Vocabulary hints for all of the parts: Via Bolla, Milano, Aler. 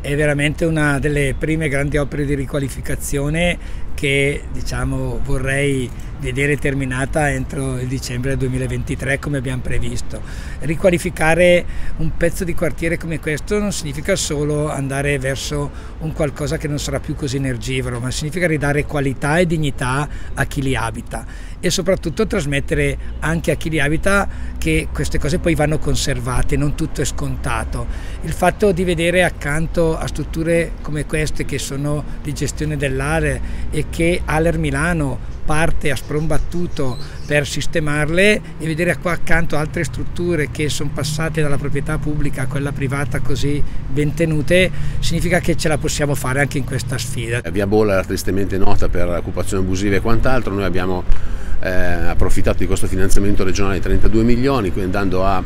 È veramente una delle prime grandi opere di riqualificazione che, diciamo, vorrei vedere terminata entro il dicembre 2023 come abbiamo previsto. Riqualificare un pezzo di quartiere come questo non significa solo andare verso un qualcosa che non sarà più così energivoro, ma significa ridare qualità e dignità a chi li abita e soprattutto trasmettere anche a chi li abita che queste cose poi vanno conservate, non tutto è scontato. Il fatto di vedere accanto a strutture come queste che sono di gestione dell'Aler e che Aler Milano parte a sprombattuto per sistemarle e vedere qua accanto altre strutture che sono passate dalla proprietà pubblica a quella privata così ben tenute, significa che ce la possiamo fare anche in questa sfida. Via Bolla era tristemente nota per occupazione abusiva e quant'altro, noi abbiamo approfittato di questo finanziamento regionale di 32 milioni, quindi andando a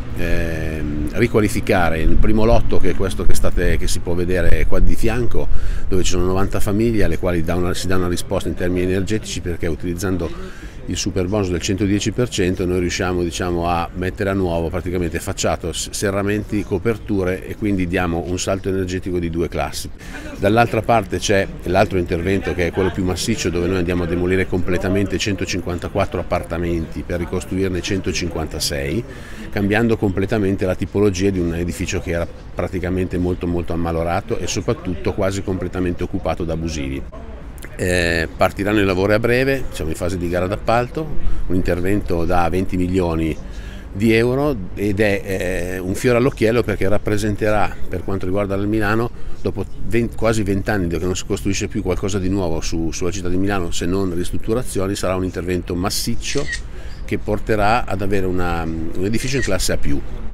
riqualificare il primo lotto, che è questo che si può vedere qua di fianco, dove ci sono 90 famiglie alle quali si dà una risposta in termini energetici, perché utilizzando il super bonus del 110% noi riusciamo, diciamo, a mettere a nuovo praticamente facciato, serramenti, coperture, e quindi diamo un salto energetico di due classi. Dall'altra parte c'è l'altro intervento, che è quello più massiccio, dove noi andiamo a demolire completamente 154 appartamenti per ricostruirne 156, cambiando completamente la tipologia di un edificio che era praticamente molto ammalorato e soprattutto quasi completamente occupato da abusivi. Partiranno i lavori a breve, siamo in fase di gara d'appalto, un intervento da 20 milioni di euro ed è un fiore all'occhiello, perché rappresenterà, per quanto riguarda il Milano, dopo quasi 20 anni che non si costruisce più qualcosa di nuovo sulla città di Milano, se non ristrutturazioni, sarà un intervento massiccio che porterà ad avere un edificio in classe A+.